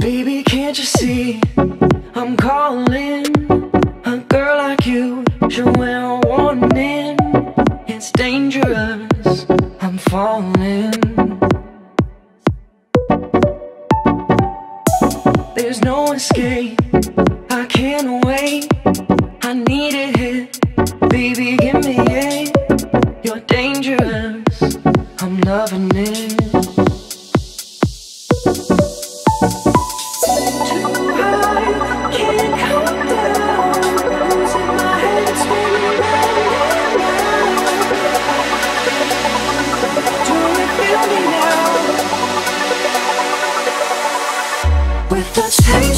Baby, can't you see I'm calling? A girl like you should wear a warning. It's dangerous, I'm falling. There's no escape, I can't wait. I need a hit, baby, give me it. You're dangerous, I'm loving it. With the taste